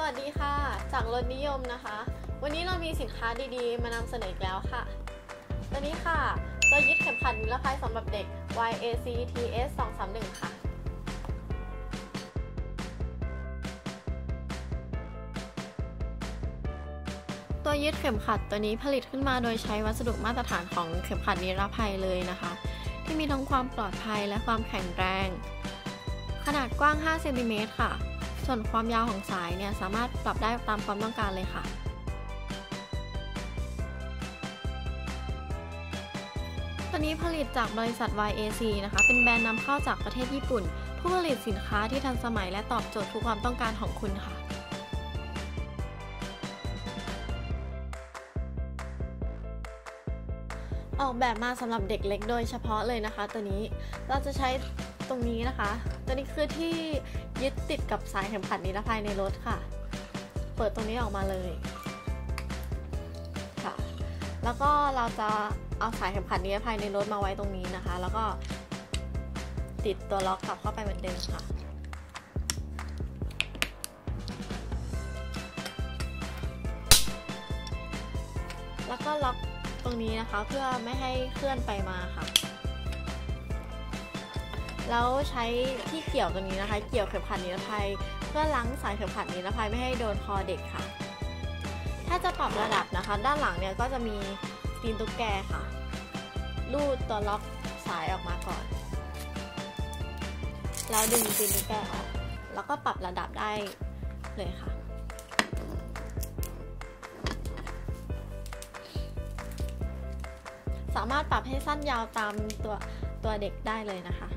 สวัสดีค่ะจากรถนิยมนะคะวันนี้เรามีสินค้าดีๆมานำเสนออีกแล้วค่ะตัวนี้ค่ะตัวยึดเข็มขัดนิรภัยสำหรับเด็ก YACTS 231 ค่ะตัวยึดเข็มขัดตัวนี้ผลิตขึ้นมาโดยใช้วัสดุมาตรฐานของเข็มขัดนิรภัยเลยนะคะที่มีทั้งความปลอดภัยและความแข็งแรงขนาดกว้าง5 เซนติเมตรค่ะส่วนความยาวของสายเนี่ยสามารถปรับได้ตามความต้องการเลยค่ะตัวนี้ผลิตจากบริษัท YAC นะคะเป็นแบรนด์นำเข้าจากประเทศญี่ปุ่นผู้ผลิตสินค้าที่ทันสมัยและตอบโจทย์ทุกความต้องการของคุณค่ะออกแบบมาสำหรับเด็กเล็กโดยเฉพาะเลยนะคะตัวนี้เราจะใช้ตรงนี้นะคะตัวนี้คือที่ยึดติดกับสายเข็มขัดนิรภัยในรถค่ะเปิดตรงนี้ออกมาเลยค่ะแล้วก็เราจะเอาสายเข็มขัดนิรภัยในรถมาไว้ตรงนี้นะคะแล้วก็ติดตัวล็อกกลับเข้าไปเหมือนเดิมค่ะแล้วก็ล็อกตรงนี้นะคะเพื่อไม่ให้เคลื่อนไปมาค่ะแล้วใช้ที่เกี่ยวตรงนี้นะคะเกี่ยวเข็มขัดนิรภัยเพื่อล้างสายเข็มขัดนิรภัยไม่ให้โดนคอเด็กค่ะถ้าจะปรับระดับนะคะด้านหลังเนี่ยก็จะมีตีนตุ๊กแกค่ะลูดตัวล็อกสายออกมาก่อนแล้วดึงตีนตุ๊กแกออกแล้วก็ปรับระดับได้เลยค่ะสามารถปรับให้สั้นยาวตามตัวเด็กได้เลยนะคะ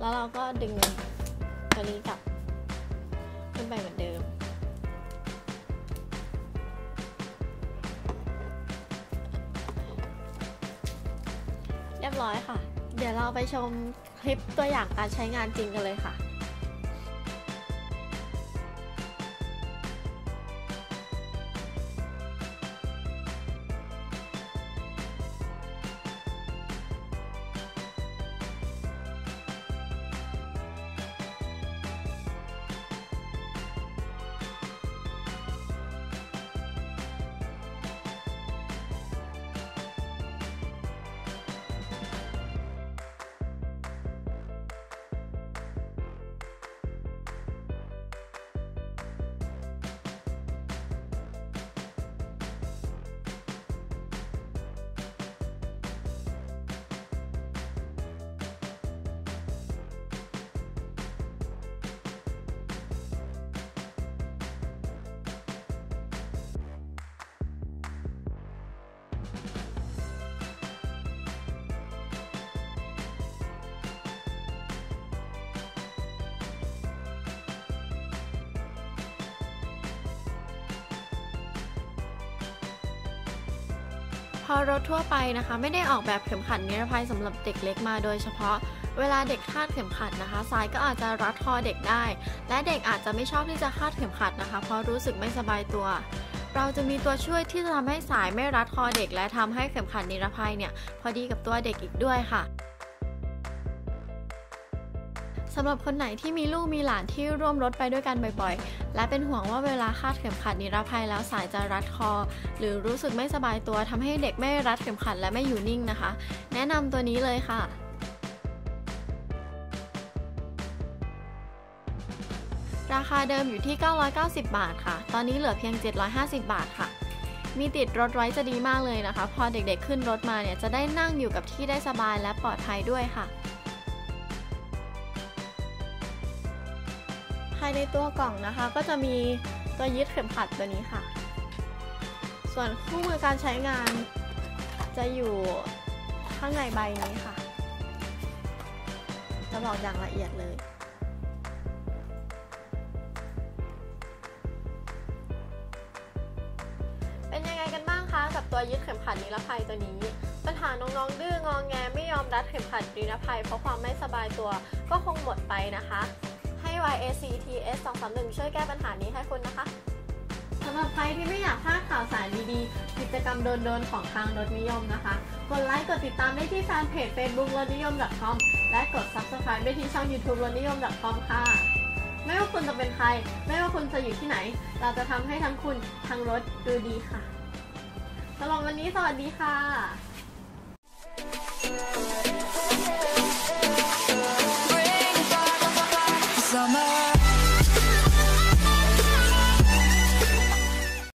แล้วเราก็ดึงตัวนี้กลับขึ้นไปเหมือนเดิมเรียบร้อยค่ะเดี๋ยวเราไปชมคลิปตัวอย่างการใช้งานจริงกันเลยค่ะพอรถทั่วไปนะคะไม่ได้ออกแบบเข็มขัดนิรภัยสำหรับเด็กเล็กมาโดยเฉพาะเวลาเด็กคาดเข็มขัดนะคะสายก็อาจจะรัดคอเด็กได้และเด็กอาจจะไม่ชอบที่จะคาดเข็มขัดนะคะเพราะรู้สึกไม่สบายตัวเราจะมีตัวช่วยที่จะทำให้สายไม่รัดคอเด็กและทำให้เข็มขัดนิรภัยเนี่ยพอดีกับตัวเด็กอีกด้วยค่ะสำหรับคนไหนที่มีลูกมีหลานที่ร่วมรถไปด้วยกันบ่อยๆและเป็นห่วงว่าเวลาคาดเข็มขัดนิรภัยแล้วสายจะรัดคอหรือรู้สึกไม่สบายตัวทำให้เด็กไม่รัดเข็มขัดและไม่อยู่นิ่งนะคะแนะนำตัวนี้เลยค่ะราคาเดิมอยู่ที่990 บาทค่ะตอนนี้เหลือเพียง750 บาทค่ะมีติดรถไว้จะดีมากเลยนะคะพอเด็กๆขึ้นรถมาเนี่ยจะได้นั่งอยู่กับที่ได้สบายและปลอดภัยด้วยค่ะภายในตัวกล่องนะคะก็จะมีตัวยึดเข็มขัดตัวนี้ค่ะส่วนคู่มือการใช้งานจะอยู่ข้างในใบนี้ค่ะจะบอกอย่างละเอียดเลยเป็นยังไงกันบ้างคะกับตัวยึดเข็มขัดนิรภัยตัวนี้ปัญหาน้องๆดื้องอแงไม่ยอมรัดเข็มขัดนิรภัยเพราะความไม่สบายตัวก็คงหมดไปนะคะให้ YACTS 231 ช่วยแก้ปัญหานี้ให้คุณนะคะสำหรับใครที่ไม่อยากพลาดข่าวสารดีๆกิจกรรมโดนๆของทางรถนิยมนะคะกดไลค์กดติดตามได้ที่แฟนเพจ facebook รถนิยม.com และกด subscribe ได้ที่ช่อง youtube รถนิยม.com ค่ะ ไม่ว่าคุณจะเป็นใครไม่ว่าคุณจะอยู่ที่ไหนเราจะทำให้ทั้งคุณทั้งรถดูดีค่ะสำหรับวันนี้สวัสดีค่ะ